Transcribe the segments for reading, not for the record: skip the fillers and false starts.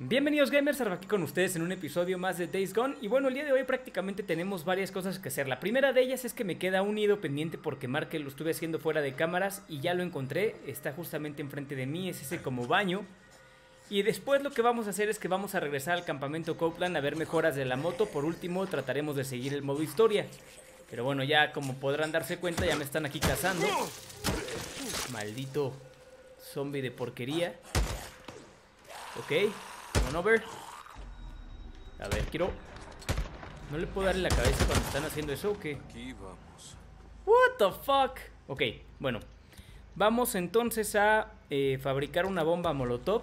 Bienvenidos gamers, Sara aquí con ustedes en un episodio más de Days Gone. Y bueno, el día de hoy prácticamente tenemos varias cosas que hacer. La primera de ellas es que me queda un nido pendiente por quemar que lo estuve haciendo fuera de cámaras y ya lo encontré, está justamente enfrente de mí, es ese como baño. Y después lo que vamos a hacer es que vamos a regresar al campamento Copeland a ver mejoras de la moto. Por último trataremos de seguir el modo historia. Pero bueno, ya como podrán darse cuenta ya me están aquí cazando. Maldito zombie de porquería. Ok. Over. A ver, quiero... ¿No le puedo darle la cabeza cuando están haciendo eso o qué? Aquí vamos. What the fuck. Ok, bueno. Vamos entonces a fabricar una bomba molotov.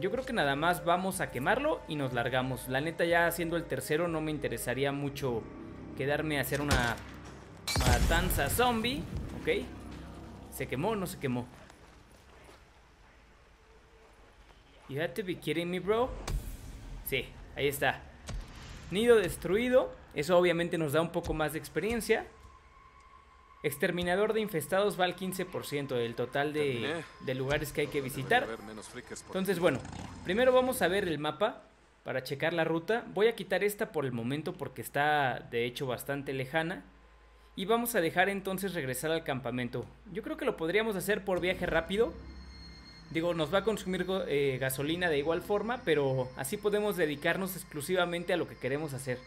Yo creo que nada más vamos a quemarlo y nos largamos. La neta ya haciendo el tercero no me interesaría mucho quedarme a hacer una matanza zombie. Ok. ¿Se quemó o no se quemó? You have to be kidding me, bro. Sí, ahí está. Nido destruido. Eso obviamente nos da un poco más de experiencia. Exterminador de infestados va al 15% del total de lugares que hay que visitar. Entonces, bueno, primero vamos a ver el mapa para checar la ruta. Voy a quitar esta por el momento porque está de hecho bastante lejana. Y vamos a dejar entonces regresar al campamento. Yo creo que lo podríamos hacer por viaje rápido. Digo, nos va a consumir gasolina de igual forma, pero así podemos dedicarnos exclusivamente a lo que queremos hacer.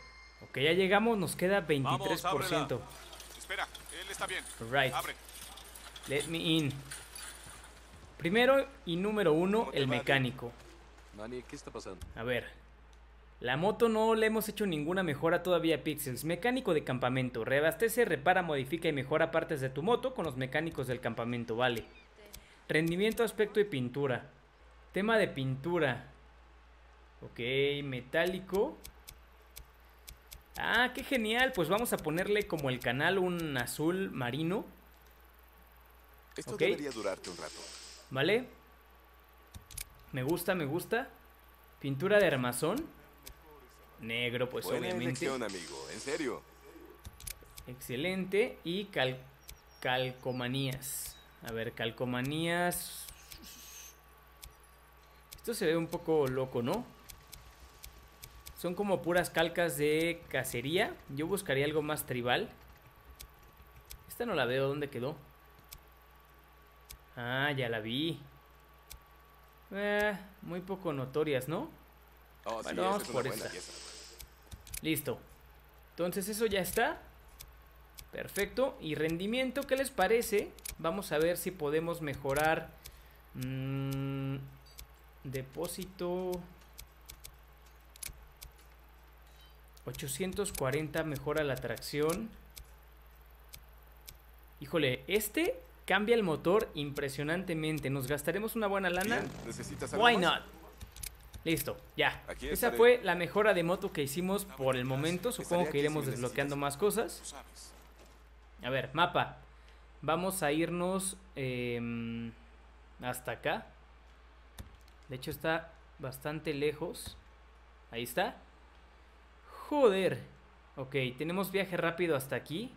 Ok, ya llegamos, nos queda 23%. Vamos, ábrela. Espera, él está bien. Right. Abre. Let me in. Primero y número uno, el mecánico. Nani, ¿qué está pasando? A ver, la moto no le hemos hecho ninguna mejora todavía a Pixels. Mecánico de campamento, reabastece, repara, modifica y mejora partes de tu moto con los mecánicos del campamento, vale. Rendimiento, aspecto y pintura. Tema de pintura. Ok, metálico. Ah, qué genial. Pues vamos a ponerle como el canal un azul marino. Esto debería durarte un rato. Vale. Me gusta, me gusta. Pintura de armazón. Negro, pues obviamente. Buena elección, amigo. En serio. Excelente. Y calcomanías. A ver, calcomanías. Esto se ve un poco loco, ¿no? Son como puras calcas de cacería. Yo buscaría algo más tribal. Esta no la veo, ¿dónde quedó? Ah, ya la vi. Muy poco notorias, ¿no? Oh, bueno, sí, vamos por esta. Listo. Entonces eso ya está. Perfecto. Y rendimiento, ¿qué les parece? Vamos a ver si podemos mejorar depósito 840, mejora la tracción. Híjole, este cambia el motor impresionantemente. Nos gastaremos una buena lana. Bien, ¿necesitas algo más? Why not? Listo, ya. Aquí esa estaré. Fue la mejora de moto que hicimos por el momento. Supongo que iremos desbloqueando más cosas. A ver, mapa. Vamos a irnos hasta acá. De hecho está bastante lejos. Ahí está. Joder. Ok, tenemos viaje rápido hasta aquí.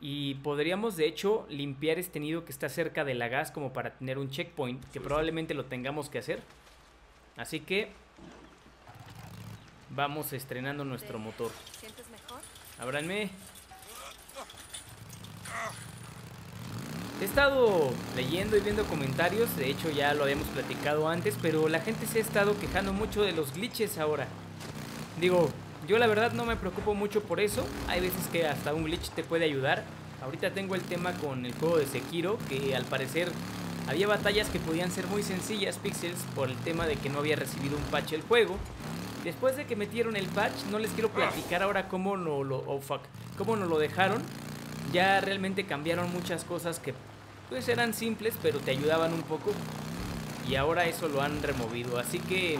Y podríamos de hecho limpiar este nido que está cerca de la gas como para tener un checkpoint. Que probablemente lo tengamos que hacer. Así que vamos estrenando nuestro motor. ¿Sientes mejor? Ábranme. He estado leyendo y viendo comentarios, de hecho ya lo habíamos platicado antes, pero la gente se ha estado quejando mucho de los glitches ahora. Digo, yo la verdad no me preocupo mucho por eso, hay veces que hasta un glitch te puede ayudar. Ahorita tengo el tema con el juego de Sekiro, que al parecer había batallas que podían ser muy sencillas, Pixels, por el tema de que no había recibido un patch el juego. Después de que metieron el patch, no les quiero platicar ahora cómo no lo, oh fuck, cómo no lo dejaron. Ya realmente cambiaron muchas cosas que pues eran simples pero te ayudaban un poco y ahora eso lo han removido, así que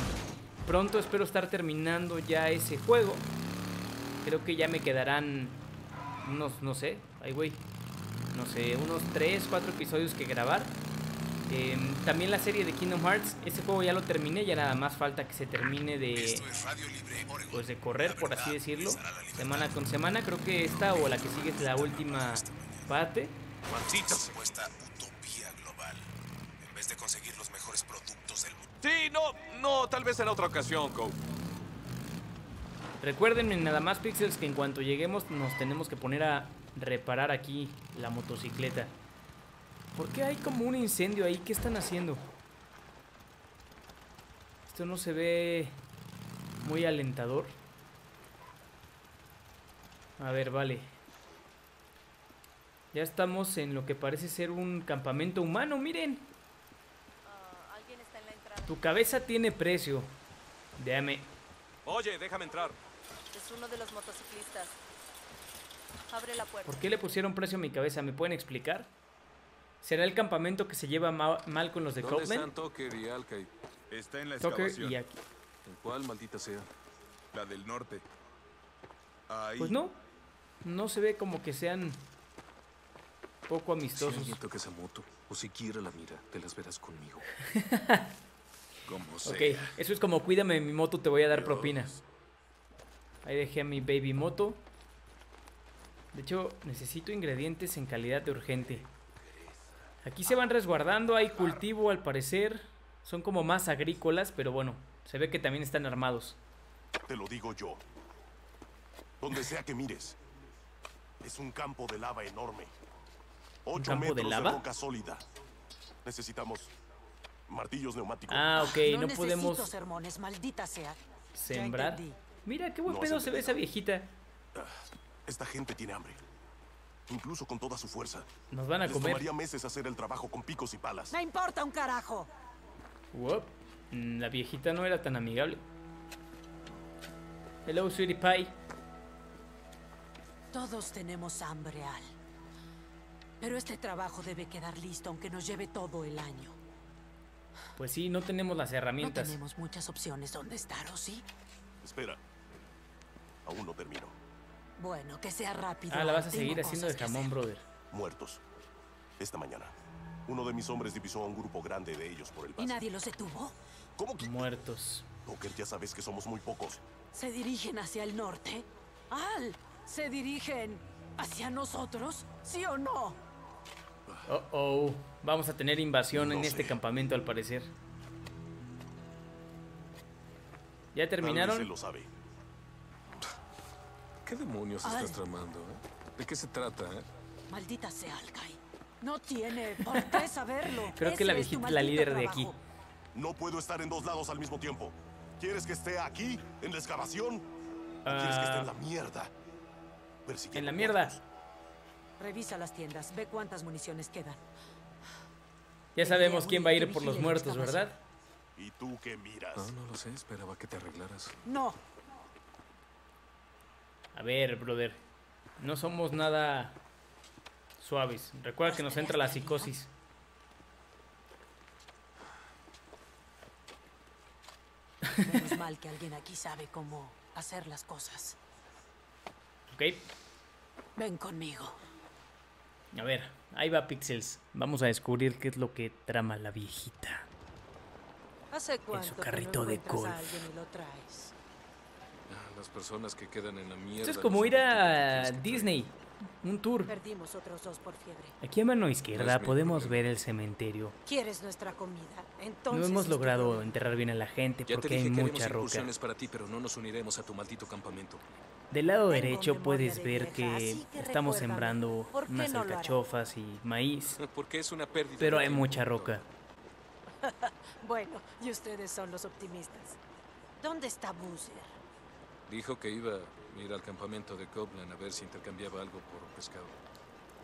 pronto espero estar terminando ya ese juego. Creo que ya me quedarán unos, no sé, ay güey, no sé, unos 3-4 episodios que grabar. También la serie de Kingdom Hearts, ese juego ya lo terminé, ya nada más falta que se termine de, pues de correr, por así decirlo, semana con semana. Creo que esta o la que sigue es la última parte. de conseguir los mejores productos del mundo. Sí, no, tal vez en otra ocasión, Cope. Recuérdenme nada más, Pixels, que en cuanto lleguemos nos tenemos que poner a reparar aquí la motocicleta. ¿Por qué hay como un incendio ahí? ¿Qué están haciendo? Esto no se ve muy alentador. A ver, vale. Ya estamos en lo que parece ser un campamento humano, miren. Alguien está en la entrada. Tu cabeza tiene precio. Déjame. Oye, déjame entrar. Es uno de los motociclistas. Abre la puerta. ¿Por qué le pusieron precio a mi cabeza? ¿Me pueden explicar? ¿Será el campamento que se lleva mal con los de Copeland? ¿Dónde están Tucker y Alkay? Está en la excavación. ¿En cuál, maldita sea? La del norte. Ahí. Pues no. No se ve como que sean... poco amistosos. Si alguien toca esa moto, o siquiera la mira, te las verás conmigo. Como sea. Ok, eso es como cuídame mi moto, te voy a dar propina. Ahí dejé a mi baby moto. De hecho, necesito ingredientes en calidad de urgente. Aquí se van resguardando, hay cultivo al parecer. Son como más agrícolas, pero bueno, se ve que también están armados. Te lo digo yo. Donde sea que mires, es un campo de lava enorme. 8 metros de lava. De roca sólida. Necesitamos martillos neumáticos. Ah, ok, no podemos sermones, maldita sea. Sembrar. Mira qué buen pedo se ve esa viejita. Esta gente tiene hambre. Incluso con toda su fuerza. Nos van a comer. Tomaría meses hacer el trabajo con picos y palas. No importa un carajo. Wow. La viejita no era tan amigable. Hello, sweetie pie. Todos tenemos hambre, Al. Pero este trabajo debe quedar listo, aunque nos lleve todo el año. Pues sí, no tenemos las herramientas. No tenemos muchas opciones donde estar, ¿o sí? Espera, aún no termino. Bueno, que sea rápido. Ah, la vas a seguir haciendo de jamón, brother. Muertos. Esta mañana, uno de mis hombres divisó a un grupo grande de ellos por el paso. ¿Y nadie los detuvo? ¿Cómo que? Muertos. Tucker, ya sabes que somos muy pocos. ¿Se dirigen hacia el norte? ¡Al! ¿Se dirigen hacia nosotros? ¿Sí o no? Oh, oh, vamos a tener invasión en este campamento al parecer. ¿Ya terminaron? Se lo sabe. ¿Qué demonios estás tramando? ¿De qué se trata? Maldita sea, Alkay. No tiene por qué saberlo. Creo que la viejita es la líder de aquí. No puedo estar en dos lados al mismo tiempo. ¿Quieres que esté aquí, en la excavación? ¿O quieres que esté en la mierda? En la mierda. Revisa las tiendas, ve cuántas municiones quedan. Ya sabemos quién va a ir por los muertos, ¿verdad? ¿Y tú qué miras? No, no lo sé, esperaba que te arreglaras. No. A ver, brother. No somos nada suaves. Recuerda que nos entra la psicosis. Menos mal que alguien aquí sabe cómo hacer las cosas. Ok. Ven conmigo. A ver, ahí va Pixels. Vamos a descubrir qué es lo que trama la viejita. ¿Hace cuánto en su carrito de golf? Las personas que quedan en la mierda. Esto es como ir a Disney, un tour. Perdimos otros dos por fiebre. Aquí a mano izquierda podemos ver el cementerio. ¿Quieres nuestra comida? Entonces no hemos logrado enterrar bien a la gente porque hay mucha roca. Para ti, pero no nos uniremos a tu maldito campamento. Del lado derecho puedes ver que estamos sembrando unas alcachofas y maíz, pero hay mucha roca. Bueno, y ustedes son los optimistas. ¿Dónde está Boozer? Dijo que iba a ir al campamento de Copeland a ver si intercambiaba algo por pescado.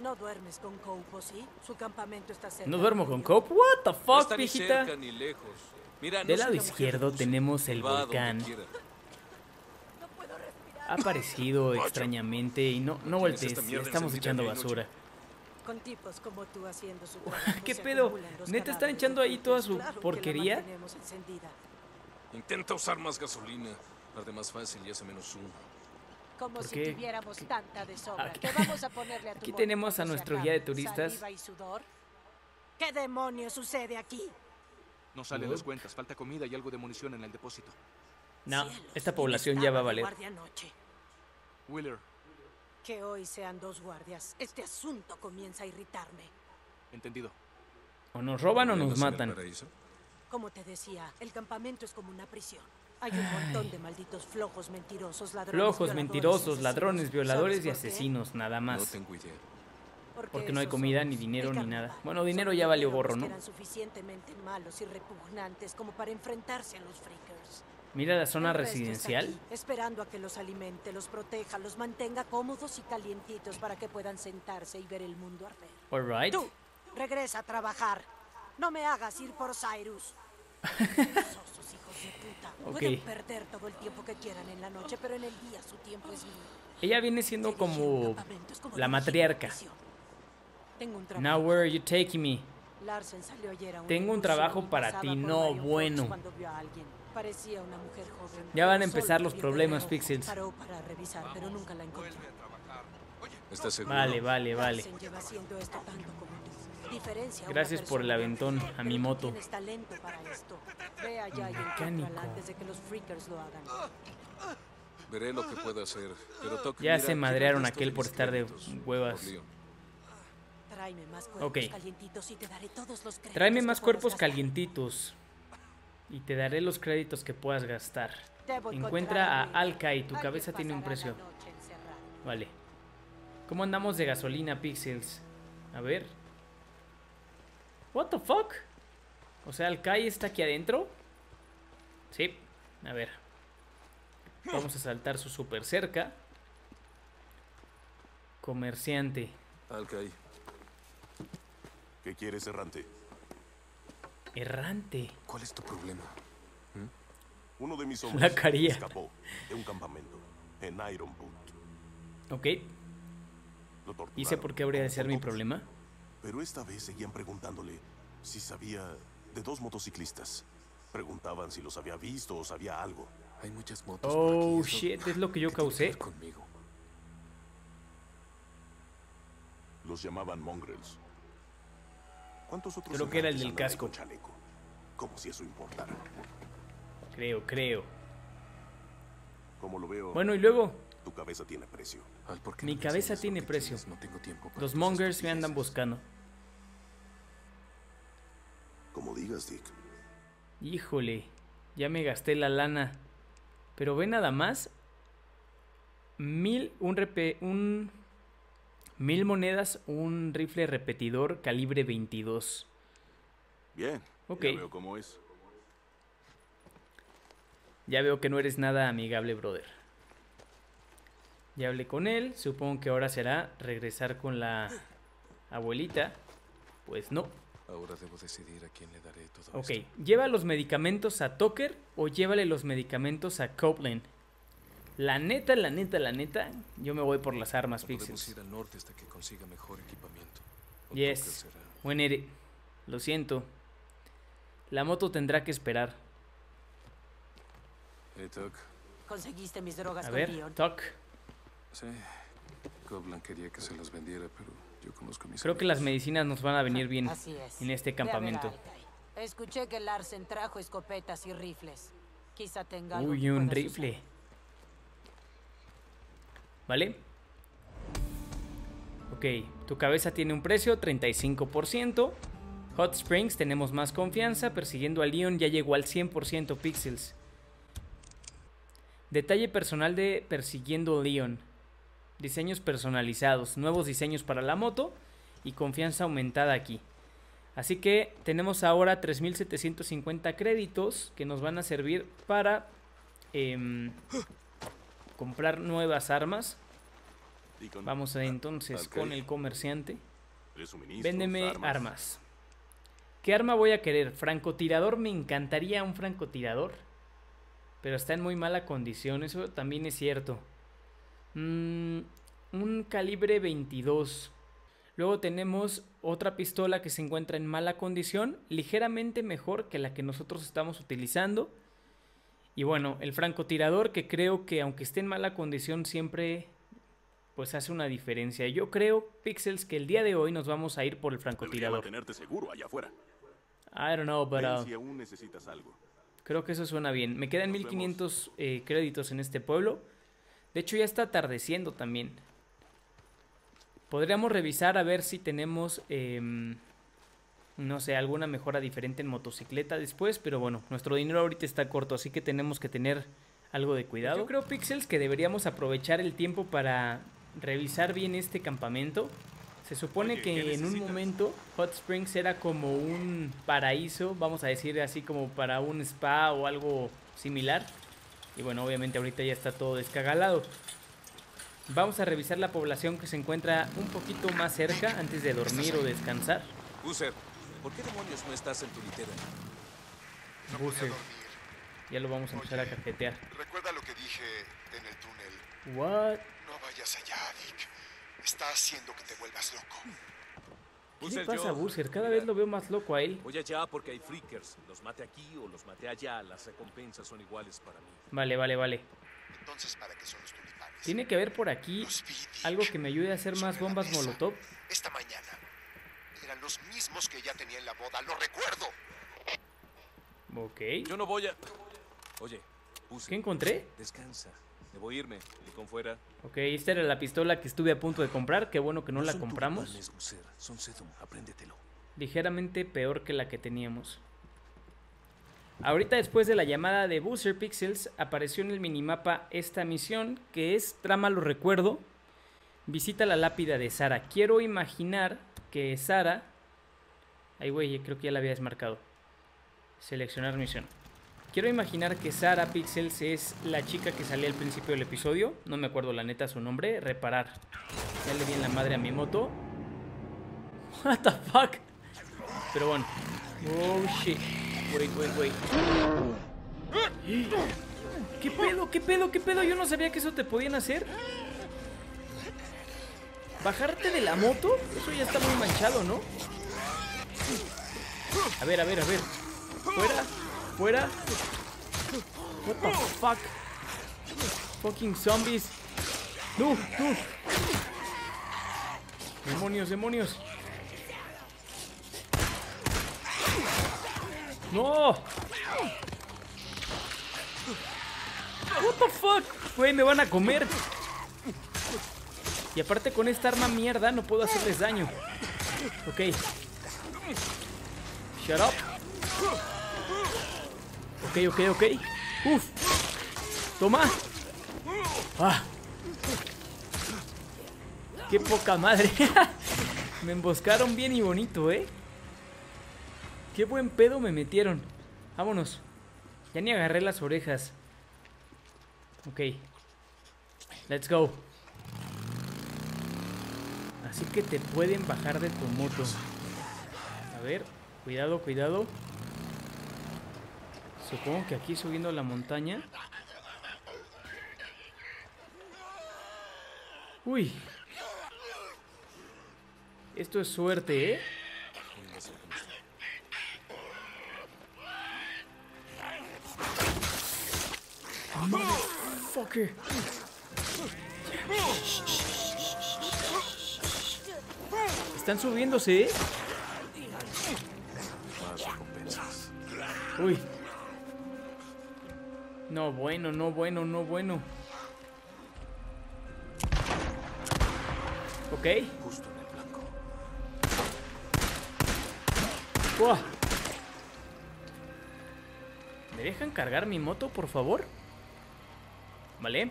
¿No duermes con Cope, sí? Su campamento está cerca. ¿No duermo con Cope? What the fuck, viejita. Del lado izquierdo tenemos el volcán. Ha aparecido extrañamente y no voltees, estamos echando basura. Con tipos como tú haciendo su trabajo. ¿Qué pedo? ¿Neta están echando ahí toda su porquería? Intenta usar más gasolina, arde más fácil y hace menos humo. Como si tuviéramos tanta de sobra. Te vamos a ponerle a tu. Aquí tenemos a nuestro guía de turistas. ¿Qué demonios sucede aquí? No salen las cuentas, falta comida y algo de munición en el depósito. No, esta población ya va a valer. Wheeler. Que hoy sean dos guardias. Este asunto comienza a irritarme. Entendido. O nos roban o nos matan. Como te decía, el campamento es como una prisión. Hay un montón de malditos flojos, mentirosos, ladrones. Flojos, mentirosos, ladrones, violadores y asesinos, nada más. No tengo idea. Porque no hay comida, ni dinero, ni nada. Bueno, dinero ya valió gorro, ¿no? Mira la zona residencial. Esperando a que los alimente, los proteja, los mantenga cómodos y calientitos para que puedan sentarse y ver el mundo arder. Alright. Tú, regresa a trabajar. No me hagas ir por Cyrus. Okay. Perder todo el tiempo que quieran en la noche, pero en el día su tiempo es mío. Ella viene siendo como la matriarca. Now where are you taking me? Tengo un trabajo para ti, no bueno. Ya van a empezar los problemas, Pixels. Vale, vale, vale. Gracias por el aventón a mi moto. Mecánico. Veré lo que pueda hacer, pero toque. Ya se madrearon aquel por estar de huevas. Ok. Tráeme más cuerpos calientitos y te daré los créditos que puedas gastar. Encuentra a Alkai, tu cabeza tiene un precio. Vale. ¿Cómo andamos de gasolina, Pixels? A ver. What the fuck? O sea, Alkai está aquí adentro. Sí, a ver. Vamos a saltar su super cerca. Comerciante. Alkai. ¿Qué quieres, errante? Errante. ¿Cuál es tu problema? Uno de mis hombres escapó de un campamento en Ironwood. Ok. ¿Y sé por qué habría de ser mi problema? Pero esta vez seguían preguntándole si sabía de dos motociclistas. Preguntaban si los había visto o sabía algo. Hay muchas motos. Oh, shit, es lo que yo causé. Los llamaban mongrels. ¿Cuántos otros? Creo que era el del casco. Chaleco, como si eso importara. Creo. Como lo veo. Bueno, y luego. Tu cabeza tiene precio. Mi cabeza tiene precio. No tengo tiempo. Los mongers me andan buscando. Como digas, Dick. Híjole, ya me gasté la lana. Pero ve nada más. 1000 monedas, un rifle repetidor calibre 22. Bien. Ok. Ya veo cómo es. Ya veo que no eres nada amigable, brother. Ya hablé con él, supongo que ahora será regresar con la abuelita. Pues no. Ahora debo decidir a quién le daré todo. Ok, esto. ¿Lleva los medicamentos a Tucker o llévale los medicamentos a Copeland? La neta, yo me voy por las armas, no Pixels. Ir al norte hasta que consiga mejor equipamiento. Yes, buen Ere. Lo siento. La moto tendrá que esperar. Hey, Tuck. ¿Conseguiste mis drogas? A ver, Tuck. Sí, Copeland quería que se las vendiera, pero yo conozco mis... Creo que las medicinas nos van a venir bien en este campamento. Escuché que Larsen trajo escopetas y rifles. Quizá tenga... Uy, un rifle. Usar. ¿Vale? Ok, tu cabeza tiene un precio, 35%. Hot Springs, tenemos más confianza. Persiguiendo a Leon ya llegó al 100%, Pixels. Detalle personal de Persiguiendo a Leon. Diseños personalizados, nuevos diseños para la moto y confianza aumentada aquí. Así que tenemos ahora 3750 créditos que nos van a servir para comprar nuevas armas. Vamos entonces con el comerciante. Véndeme armas. ¿Qué arma voy a querer? Francotirador, me encantaría un francotirador. Pero está en muy mala condición, eso también es cierto. Un calibre 22. Luego tenemos otra pistola que se encuentra en mala condición, ligeramente mejor que la que nosotros estamos utilizando. Y bueno, el francotirador, que creo que aunque esté en mala condición siempre pues hace una diferencia. Yo creo, Pixels, que el día de hoy nos vamos a ir por el francotirador. I don't know, pero si aún necesitas algo. Creo que eso suena bien. Me quedan 1500 créditos en este pueblo. De hecho ya está atardeciendo también. Podríamos revisar a ver si tenemos no sé, alguna mejora diferente en motocicleta después, pero bueno, nuestro dinero ahorita está corto, así que tenemos que tener algo de cuidado. Yo creo, Pixels, que deberíamos aprovechar el tiempo para revisar bien este campamento. Se supone que en un momento Hot Springs era como un paraíso, vamos a decir así, como para un spa o algo similar. Y bueno, obviamente ahorita ya está todo descagalado. Vamos a revisar la población que se encuentra un poquito más cerca antes de dormir o descansar. Buser, ¿por qué demonios no estás en tu litera? Buser, ya lo vamos a empezar a cajetear. Recuerda lo que dije en el túnel. What? No vayas allá, Dick. Está haciendo que te vuelvas loco. ¿Qué le pasa a Buser? Cada vez lo veo más loco a él. Voy allá porque hay freakers. Los maté aquí o los maté allá. Las recompensas son iguales para mí. Vale, vale, vale. Entonces, ¿para qué son los tulipanes? Tiene que haber por aquí algo que me ayude a hacer más bombas molotov. Esta mañana eran los mismos que ya tenía en la boda. ¡Lo recuerdo! Ok. Yo no voy a... Oye, Buser, ¿qué encontré? Descansa. Debo irme, de con fuera. Ok, esta era la pistola que estuve a punto de comprar. Qué bueno que no la compramos. Son sedum, apréndetelo. Ligeramente peor que la que teníamos. Ahorita, después de la llamada de Buser, Pixels, apareció en el minimapa esta misión, que es Trama lo recuerdo. Visita la lápida de Sara. Quiero imaginar que Sara... Ay, güey, creo que ya la había desmarcado. Seleccionar misión. Quiero imaginar que Sara, Pixels, es la chica que salía al principio del episodio. No me acuerdo la neta su nombre. Reparar. Ya le di en la madre a mi moto. What the fuck. Pero bueno. Oh shit. Wait, wait, wait. ¿Qué pedo? ¿Qué pedo? ¿Qué pedo? Yo no sabía que eso te podían hacer. ¿Bajarte de la moto? Eso ya está muy manchado, ¿no? A ver, a ver, a ver. Fuera. Fuera. What the fuck. Fucking zombies. No, no. Demonios, demonios. No. What the fuck. Güey, me van a comer. Y aparte con esta arma mierda no puedo hacerles daño. Ok. Shut up. Ok, ok. Uf. Toma. Ah. Qué poca madre. Me emboscaron bien y bonito, ¿eh? Qué buen pedo me metieron. Vámonos. Ya ni agarré las orejas. Ok. Let's go. Así que te pueden bajar de tu moto. A ver. Cuidado, cuidado. Supongo que aquí subiendo la montaña. Uy. Esto es suerte, ¿eh? Motherfucker. Están subiéndose, ¿eh? Uy. No, bueno, no, bueno, no, bueno. Ok. Justo en el blanco. ¡Uah! ¿Me dejan cargar mi moto, por favor? Vale.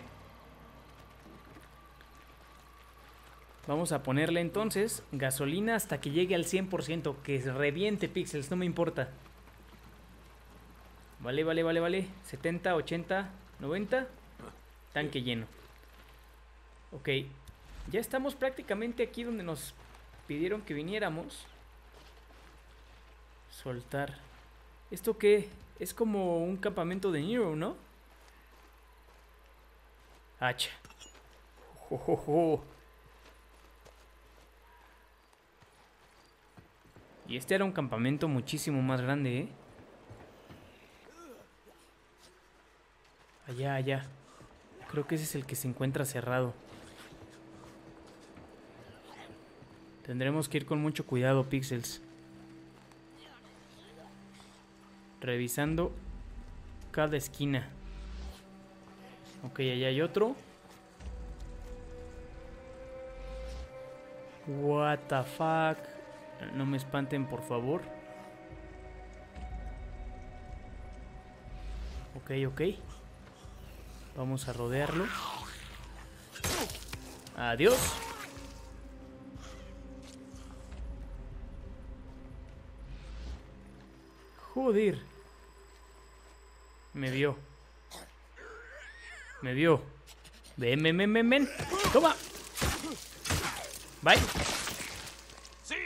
Vamos a ponerle entonces gasolina hasta que llegue al 100%. Que reviente, Pixels, no me importa. Vale, vale, vale, vale. 70, 80, 90. Tanque lleno. Ok. Ya estamos prácticamente aquí donde nos pidieron que viniéramos. Soltar. ¿Esto qué? Es como un campamento de Nero, ¿no? Hacha. Jojojo. Y este era un campamento muchísimo más grande, ¿eh? Allá, allá. Creo que ese es el que se encuentra cerrado. Tendremos que ir con mucho cuidado, Pixels. Revisando cada esquina. Ok, allá hay otro. What the fuck. No me espanten, por favor. Ok. Vamos a rodearlo. Adiós. Joder. Me vio. Me vio. Ven. Toma. Bye.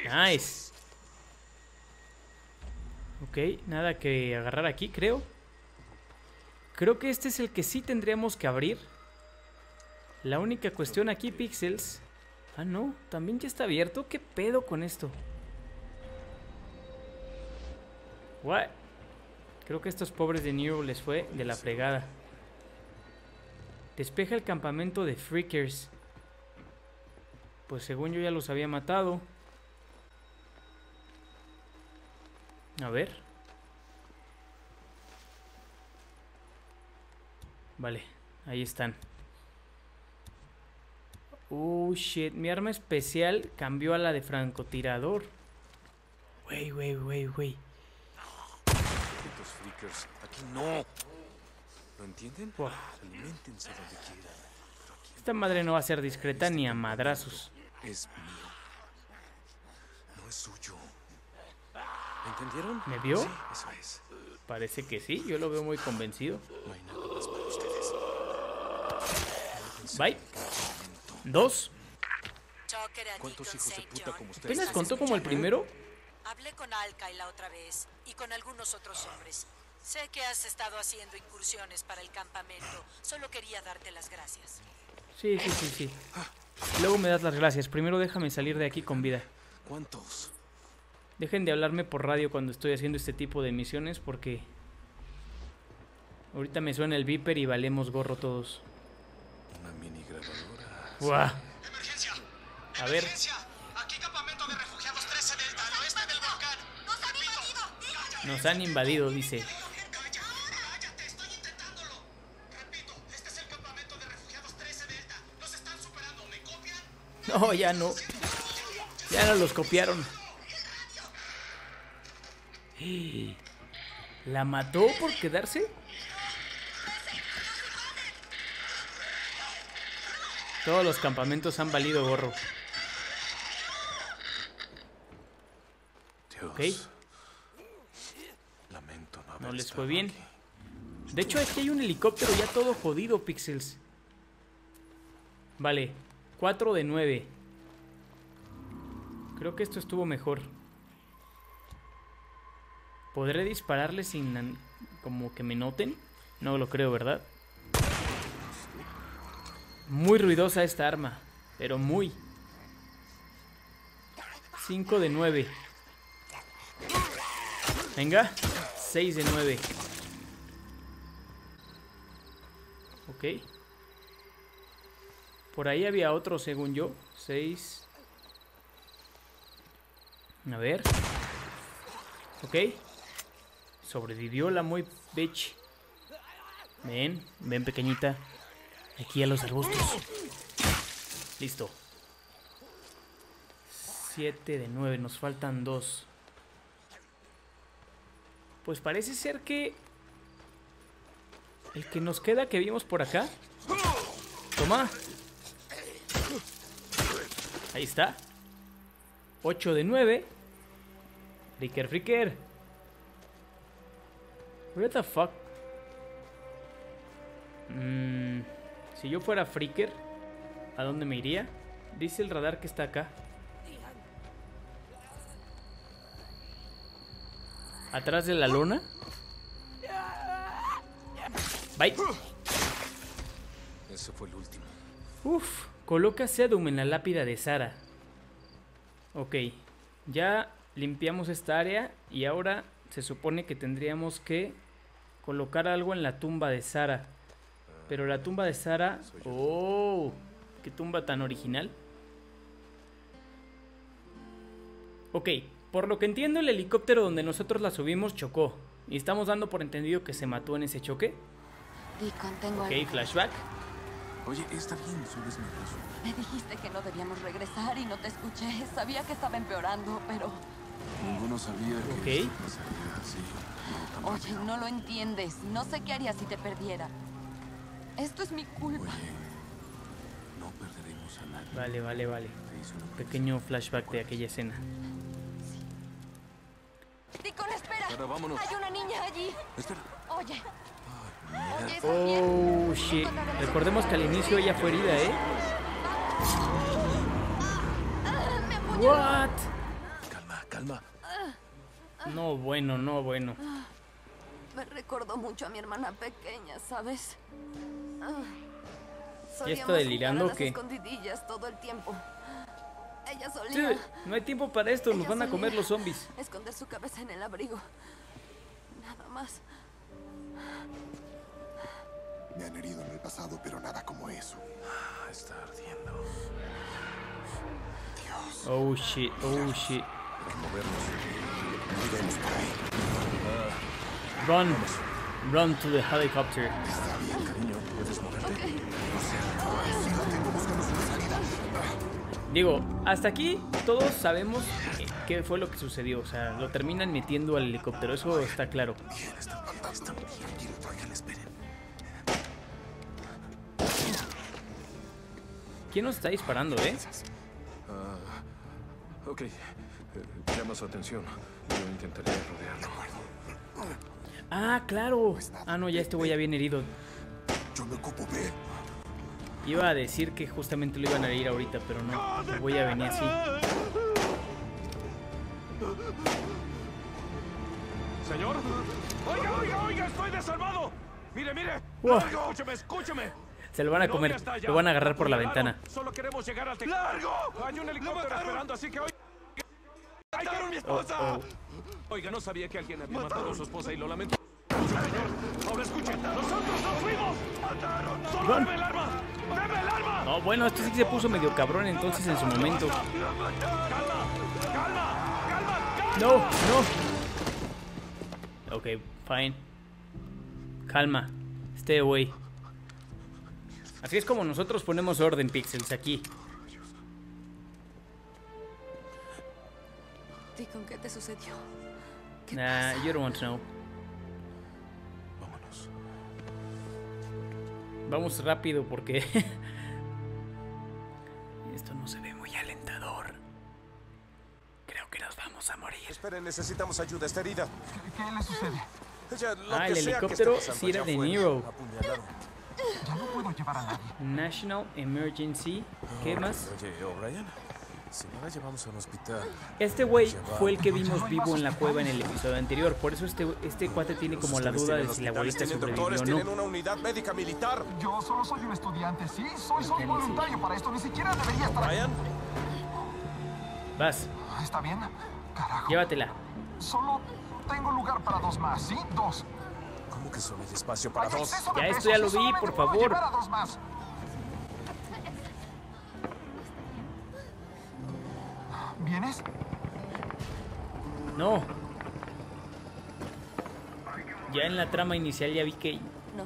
Nice. Ok, nada que agarrar aquí, creo. Creo que este es el que sí tendríamos que abrir. La única cuestión aquí, Pixels. Ah, no, también ya está abierto. ¿Qué pedo con esto? What? Creo que a estos pobres de Nero les fue de la fregada. Despeja el campamento de Freakers. Pues según yo ya los había matado. A ver. Vale, ahí están. Oh, shit. Mi arma especial cambió a la de francotirador. Wey. Estos freakers, aquí no. ¿Lo entienden? Wow. Alimentense donde quieran. Esta madre no va a ser discreta ni a madrazos. Es mío. No es suyo. ¿Entendieron? ¿Me vio? Sí, eso es. Parece que sí, yo lo veo muy convencido. No hay nada más para ustedes. Bye. 2. ¿Cuántos hijos de puta como ustedes? ¿Apenas contó como el primero? Hablé con Alka y la otra vez y con algunos otros hombres. Sé que has estado haciendo incursiones para el campamento. Solo quería darte las gracias. Sí. Luego me das las gracias. Primero déjame salir de aquí con vida. ¿Cuántos? Dejen de hablarme por radio cuando estoy haciendo este tipo de misiones porque ahorita me suena el viper y valemos gorro todos. Una mini grabadora. ¡Guau! ¡Emergencia! A ver. Aquí campamento de refugiados 13 delta al oeste del volcán. Nos han invadido. Nos han invadido, dice. Cállate, estoy intentándolo. Repito, este es el campamento de refugiados 13 delta. Nos están superando, ¿me copian? No, ya no. Ya no los copiaron. ¿La mató por quedarse? Todos los campamentos han valido gorro. Dios, ok. Lamento no haber no les fue bien. Aquí. De hecho, aquí hay un helicóptero ya todo jodido, Pixels. Vale, 4 de 9. Creo que esto estuvo mejor. ¿Podré dispararle sin como que me noten? No lo creo, ¿verdad? Muy ruidosa esta arma, pero muy. 5 de 9. Venga, 6 de 9. Ok. Por ahí había otro, según yo. 6. A ver. Ok. Sobrevivió la muy bitch. Ven pequeñita. Aquí a los arbustos. Listo. 7 de 9, nos faltan 2. Pues parece ser que el que nos queda que vimos por acá. Toma. Ahí está. 8 de 9. Fricker. What the fuck? Si yo fuera Freaker, ¿a dónde me iría? Dice el radar que está acá. ¿Atrás de la lona? Bye. Eso fue el último. Uf, coloca sedum en la lápida de Sara. Ok, ya limpiamos esta área y ahora se supone que tendríamos que colocar algo en la tumba de Sara. Pero la tumba de Sara... ¡Oh! ¡Qué tumba tan original! Ok, por lo que entiendo el helicóptero donde nosotros la subimos chocó. Y estamos dando por entendido que se mató en ese choque. Ok, flashback. Oye, está bien, subes mi brazo. Me dijiste que no debíamos regresar y no te escuché. Sabía que estaba empeorando, pero... Ninguno sabía que esto pasaría así. Oye, no lo entiendes. No sé qué haría si te perdiera. Esto es mi culpa. Oye, no perderemos a nadie. Vale, vale, vale. Pequeño flashback de aquella escena. Ticón, espera. Sara, vámonos. Hay una niña allí. Espera. Oye. Oh, shit. Recordemos que al inicio ella fue herida, ¿eh? What? Calma, calma. No, bueno, no, bueno. Me recordó mucho a mi hermana pequeña, ¿sabes? ¿Ya está delirando o qué? Escondidillas todo el tiempo. Ella solía... No hay tiempo para esto, nos van a comer los zombies. Esconder su cabeza en el abrigo. Nada más. Me han herido en el pasado, pero nada como eso. Está ardiendo. Dios. Oh shit, oh shit. Movernos. Run. Run to the helicopter. Está bien, cariño. ¿Puedes moverte? Digo, hasta aquí todos sabemos qué fue lo que sucedió. O sea, lo terminan metiendo al helicóptero. Eso está claro. ¿Quién nos está disparando, eh? Ok, llama su atención. Yo intentaré rodearlo. Ah, claro. Ah, no, ya este güey ya viene herido. Yo me ocupo de... Iba a decir que justamente lo iban a herir ahorita, pero no. Me voy a venir así. Señor. Oiga, oiga, oiga, estoy desarmado. Mire, mire. Escúcheme, escúcheme. Se lo van a comer, lo van a agarrar por la ventana. Solo queremos llegar al techo. ¡Largo! Hay un helicóptero esperando, así que hoy... ¡Mataron a mi esposa! Oiga, no sabía que alguien había matado a su esposa y lo lamento. Ahora escuchen, nosotros no fuimos. ¡Mataron! ¡Solo deme el arma! ¡Deme el arma! No, bueno, esto sí se puso medio cabrón entonces en su momento. ¡Calma! ¡Calma! ¡Calma! ¡Calma! No, no. Ok, fine. Calma. Stay away. Así es como nosotros ponemos orden, Pixels, aquí. Ticon, ¿qué te sucedió? ¿Qué pasa? You don't want to know. Vámonos. Vamos rápido porque... Esto no se ve muy alentador. Creo que nos vamos a morir. Esperen, necesitamos ayuda, está herida. ¿Qué le sucede? Ella, el helicóptero sí era de Nero. Ya no puedo llevar a nadie. National Emergency. ¿Qué más? Oye, O'Brien, si no la llevamos a un hospital. Este güey fue el que vimos vivo en la cueva en el episodio anterior. Por eso este cuate tiene como la duda de si la abuelita sobrevivió o no. Tienen una unidad médica militar. Yo solo soy un estudiante, sí. Soy voluntario para esto. Ni siquiera debería estar aquí. Vas. ¿Está bien? Carajo. Llévatela. Solo tengo lugar para dos más, ¿sí? Dos. ¿Cómo que solo hay espacio para dos? Ya esto ya lo vi, por favor. ¿Vienes? No. Ya en la trama inicial ya vi que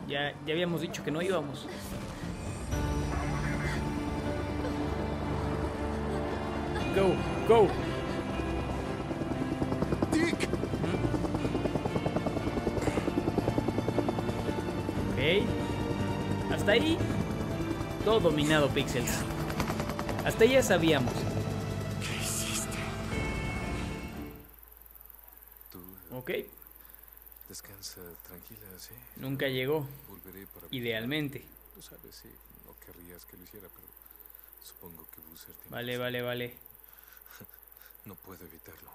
ya habíamos dicho que no íbamos. Go, go. Dick. Hasta ahí todo dominado, Pixels. Hasta ahí ya sabíamos. ¿Qué hiciste? Ok. Descansa tranquila, ¿sí? Nunca llegó. Idealmente. Tú sabes, sí, no querrías que lo hiciera, pero supongo que Boozer tiene... Vale, vale, vale. No puedo evitarlo.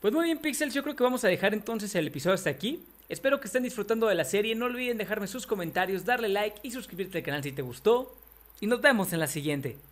Pues muy bien, Pixels, yo creo que vamos a dejar entonces el episodio hasta aquí. Espero que estén disfrutando de la serie. No olviden dejarme sus comentarios, darle like y suscribirte al canal si te gustó. Y nos vemos en la siguiente.